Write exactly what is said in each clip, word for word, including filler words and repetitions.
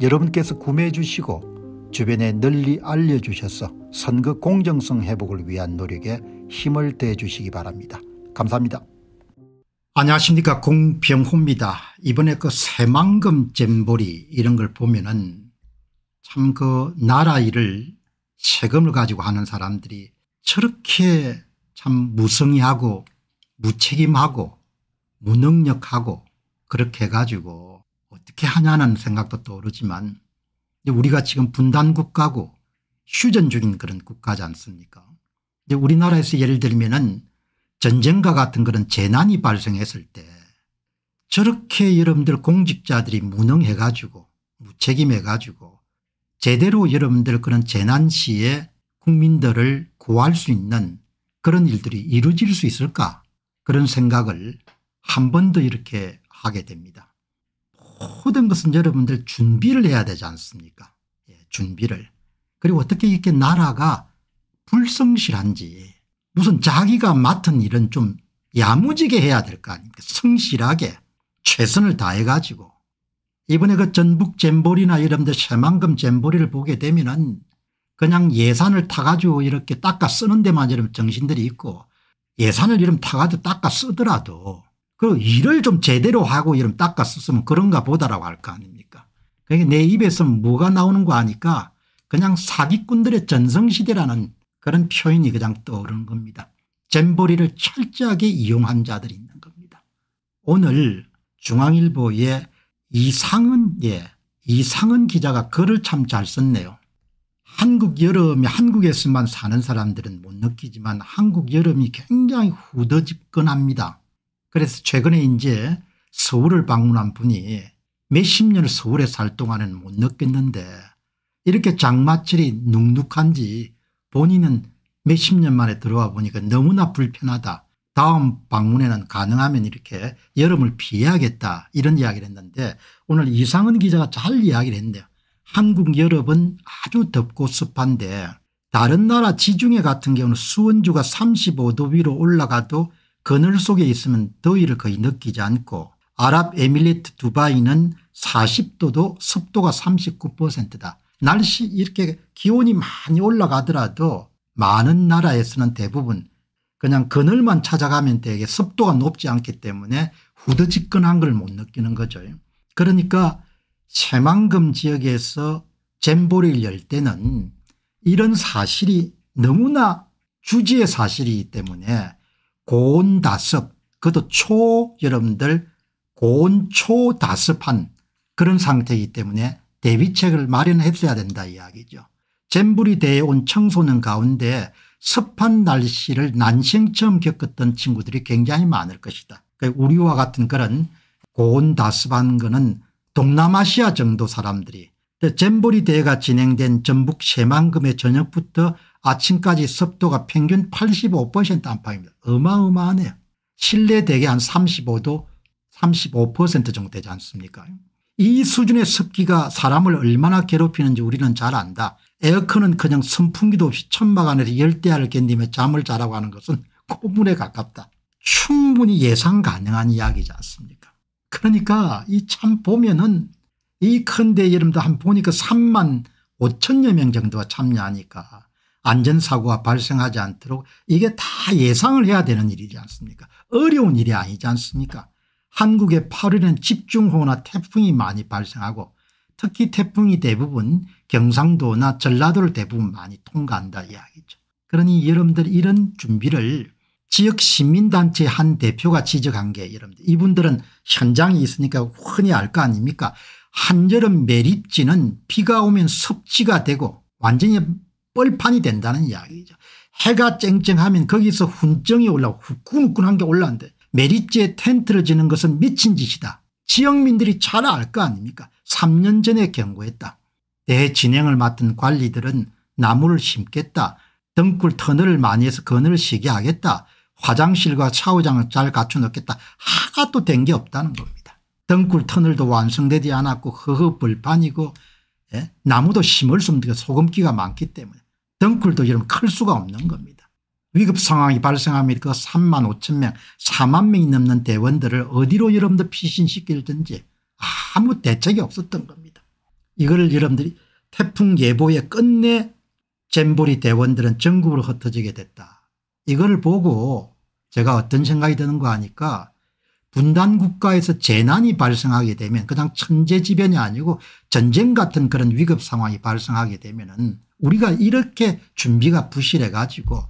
여러분께서 구매해 주시고 주변에 널리 알려주셔서 선거 공정성 회복을 위한 노력에 힘을 더해 주시기 바랍니다. 감사합니다. 안녕하십니까, 공병호입니다. 이번에 그 새만금 잼버리 이런 걸 보면은 참 그 나라 일을 세금을 가지고 하는 사람들이 저렇게 참 무성의하고 무책임하고 무능력하고 그렇게 해가지고 어떻게 하냐는 생각도 떠오르지만, 우리가 지금 분단 국가고 휴전 중인 그런 국가지 않습니까? 근데 우리나라에서 예를 들면은 전쟁과 같은 그런 재난이 발생했을 때 저렇게 여러분들 공직자들이 무능해 가지고 무책임해 가지고 제대로 여러분들 그런 재난 시에 국민들을 구할 수 있는 그런 일들이 이루어질 수 있을까, 그런 생각을 한 번 더 이렇게 하게 됩니다. 모든 것은 여러분들 준비를 해야 되지 않습니까? 예, 준비를. 그리고 어떻게 이렇게 나라가 불성실한지, 무슨 자기가 맡은 일은 좀 야무지게 해야 될 거 아닙니까? 성실하게 최선을 다해 가지고. 이번에 그 전북 잼버리나 여러분들 새만금 잼버리를 보게 되면은 그냥 예산을 타 가지고 이렇게 닦아 쓰는 데만 여러분 정신들이 있고, 예산을 이름 타 가지고 닦아 쓰더라도 그 일을 좀 제대로 하고 이름 닦아 썼으면 그런가 보다라고 할 거 아닙니까? 그러니까 내 입에서 뭐가 나오는 거 아니까 그냥 사기꾼들의 전성시대라는 그런 표현이 그냥 떠오르는 겁니다. 잼버리를 철저하게 이용한 자들이 있는 겁니다. 오늘 중앙일보의 이상은, 예, 이상은 기자가 글을 참 잘 썼네요. 한국 여름이, 한국에서만 사는 사람들은 못 느끼지만 한국 여름이 굉장히 후덥지근합니다. 그래서 최근에 이제 서울을 방문한 분이 몇십 년을 서울에 살 동안은 못 느꼈는데 이렇게 장마철이 눅눅한지 본인은 몇십 년 만에 들어와 보니까 너무나 불편하다, 다음 방문에는 가능하면 이렇게 여름을 피해야겠다, 이런 이야기를 했는데 오늘 이상은 기자가 잘 이야기를 했네요. 한국 여름은 아주 덥고 습한데 다른 나라 지중해 같은 경우는 수온주가 삼십오 도 위로 올라가도 그늘 속에 있으면 더위를 거의 느끼지 않고, 아랍에미리트 두바이는 사십 도도 습도가 삼십구 퍼센트다. 날씨 이렇게 기온이 많이 올라가더라도 많은 나라에서는 대부분 그냥 그늘만 찾아가면 되게 습도가 높지 않기 때문에 후덥지근한 걸 못 느끼는 거죠. 그러니까 새만금 지역에서 잼버리를 열 때는 이런 사실이 너무나 주지의 사실이기 때문에 고온다습, 그것도 초, 여러분들 고온 초다습한 그런 상태이기 때문에 대비책을 마련했어야 된다 이야기죠. 잼버리 대회에 온 청소년 가운데 습한 날씨를 난생 처음 겪었던 친구들이 굉장히 많을 것이다. 그러니까 우리와 같은 그런 고온다습한 거는 동남아시아 정도 사람들이, 잼버리 대회가 진행된 전북 새만금의 저녁부터 아침까지 습도가 평균 팔십오 퍼센트 안팎입니다. 어마어마하네요. 실내 대개 한 삼십오 도, 삼십오 퍼센트 정도 되지 않습니까? 이 수준의 습기가 사람을 얼마나 괴롭히는지 우리는 잘 안다. 에어컨은 그냥 선풍기도 없이 천막 안에서 열대야를 견디며 잠을 자라고 하는 것은 고문에 가깝다. 충분히 예상 가능한 이야기지 않습니까? 그러니까 이 참 보면은 이 큰데 여러분들 한 보니까 삼만 오천여 명 정도가 참여하니까 안전사고가 발생하지 않도록, 이게 다 예상을 해야 되는 일이지 않습니까? 어려운 일이 아니지 않습니까? 한국의 팔 월에는 집중호우나 태풍이 많이 발생하고, 특히 태풍이 대부분 경상도나 전라도를 대부분 많이 통과한다 이야기죠. 그러니 여러분들 이런 준비를 지역 시민단체 한 대표가 지적한 게, 여러분들 이분들은 현장이 있으니까 흔히 알 거 아닙니까? 한여름 매립지는 비가 오면 습지가 되고 완전히 벌판이 된다는 이야기죠. 해가 쨍쨍하면 거기서 훈증이 올라오고 후끈후끈한 게 올라오는데 매립지에 텐트를 지는 것은 미친 짓이다. 지역민들이 잘 알 거 아닙니까? 삼 년 전에 경고했다. 대진행을 맡은 관리들은 나무를 심겠다, 등굴 터널을 많이 해서 건을 쉬게 하겠다, 화장실과 샤워장을 잘 갖춰 놓겠다, 하나도 된 게 없다는 겁니다. 등굴 터널도 완성되지 않았고 허허벌판이고, 예? 나무도 심을 수 없는 소금기가 많기 때문에 등굴도 이러면 클 수가 없는 겁니다. 위급 상황이 발생하면 그 삼만 오천 명, 사만 명이 넘는 대원들을 어디로 여러분들 피신시킬든지 아무 대책이 없었던 겁니다. 이걸 여러분들이 태풍 예보에 끝내 잼버리 대원들은 전국으로 흩어지게 됐다. 이걸 보고 제가 어떤 생각이 드는 거 아니까, 분단 국가에서 재난이 발생하게 되면 그냥 천재지변이 아니고 전쟁 같은 그런 위급 상황이 발생하게 되면은 우리가 이렇게 준비가 부실해 가지고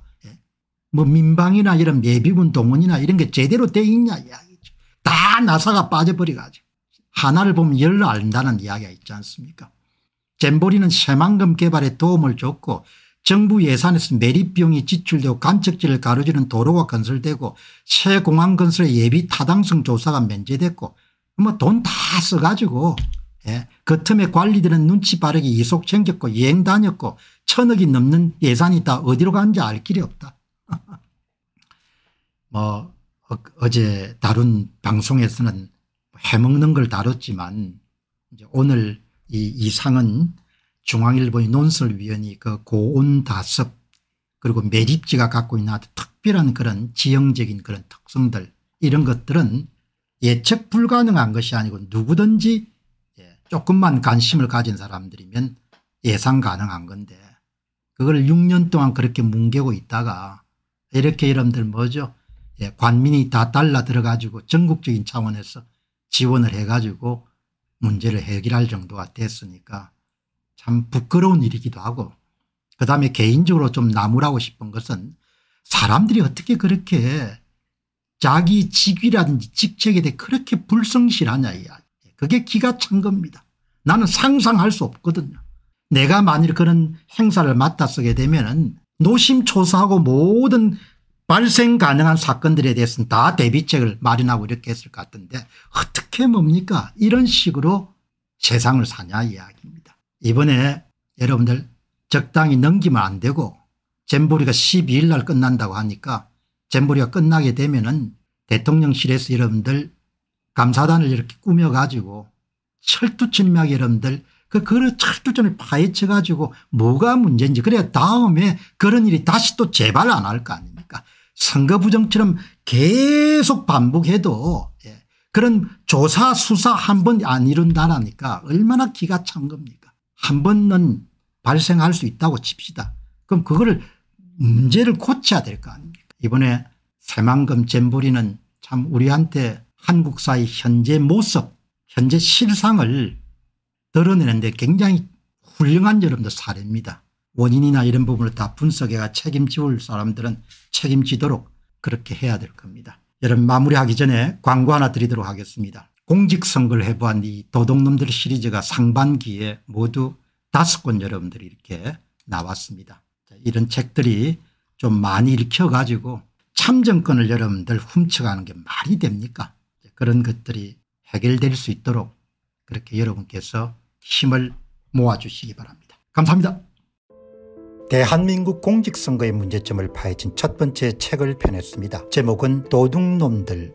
뭐 민방위나 이런 예비군 동원이나 이런 게 제대로 돼 있냐 이야기죠. 다 나사가 빠져버려 가지고 하나를 보면 열을 안다는 이야기가 있지 않습니까? 잼버리는 새만금 개발에 도움을 줬고 정부 예산에서 매립비용이 지출되고 간척지를 가로지르는 도로가 건설되고 새 공항 건설의 예비 타당성 조사가 면제됐고 뭐 돈 다 써가지고, 예, 그 틈에 관리들은 눈치 빠르게 이속 챙겼고 여행 다녔고 천억이 넘는 예산이 다 어디로 가는지 알 길이 없다. 뭐 어, 어제 다룬 방송에서는 해먹는 걸 다뤘지만 이제 오늘 이 이상은 중앙일보의 논설위원이 그 고온다습 그리고 매립지가 갖고 있는 아주 특별한 그런 지형적인 그런 특성들, 이런 것들은 예측 불가능한 것이 아니고 누구든지 조금만 관심을 가진 사람들이면 예상 가능한 건데, 그걸 육 년 동안 그렇게 뭉개고 있다가 이렇게 여러분들 뭐죠, 예, 관민이 다 달라들어 가지고 전국적인 차원에서 지원을 해 가지고 문제를 해결할 정도가 됐으니까 참 부끄러운 일이기도 하고, 그다음에 개인적으로 좀 나무라고 싶은 것은 사람들이 어떻게 그렇게 자기 직위라든지 직책에 대해 그렇게 불성실하냐 이야기. 그게 기가 찬 겁니다. 나는 상상할 수 없거든요. 내가 만일 그런 행사를 맡아서게 되면은 노심초사하고 모든 발생 가능한 사건들에 대해서는 다 대비책을 마련하고 이렇게 했을 것 같은데 어떻게 뭡니까? 이런 식으로 세상을 사냐 이야기입니다. 이번에 여러분들 적당히 넘기면 안 되고, 잼버리가 십이 일 날 끝난다고 하니까 잼버리가 끝나게 되면은 대통령실에서 여러분들 감사단을 이렇게 꾸며가지고 철두철미하게 여러분들 그 그런 철두철미 파헤쳐가지고 뭐가 문제인지, 그래야 다음에 그런 일이 다시 또 재발 안 할 거 아닙니까? 선거 부정처럼 계속 반복해도, 예, 그런 조사 수사 한 번 안 이룬다라니까 얼마나 기가 찬 겁니까? 한 번은 발생할 수 있다고 칩시다. 그럼 그거를 문제를 고쳐야 될 거 아닙니까? 이번에 새만금 잼버리는 참 우리한테 한국 사회 현재 모습, 현재 실상을 드러내는데 굉장히 훌륭한 여러분들 사례입니다. 원인이나 이런 부분을 다 분석해가 책임지울 사람들은 책임지도록 그렇게 해야 될 겁니다. 여러분, 마무리하기 전에 광고 하나 드리도록 하겠습니다. 공직선거를 해부한 이 도둑놈들 시리즈가 상반기에 모두 다섯 권 여러분들이 이렇게 나왔습니다. 이런 책들이 좀 많이 읽혀가지고 참정권을 여러분들 훔쳐가는 게 말이 됩니까? 그런 것들이 해결될 수 있도록 그렇게 여러분께서 힘을 모아주시기 바랍니다. 감사합니다. 대한민국 공직선거의 문제점을 파헤친 첫 번째 책을 펴냈습니다. 제목은 도둑놈들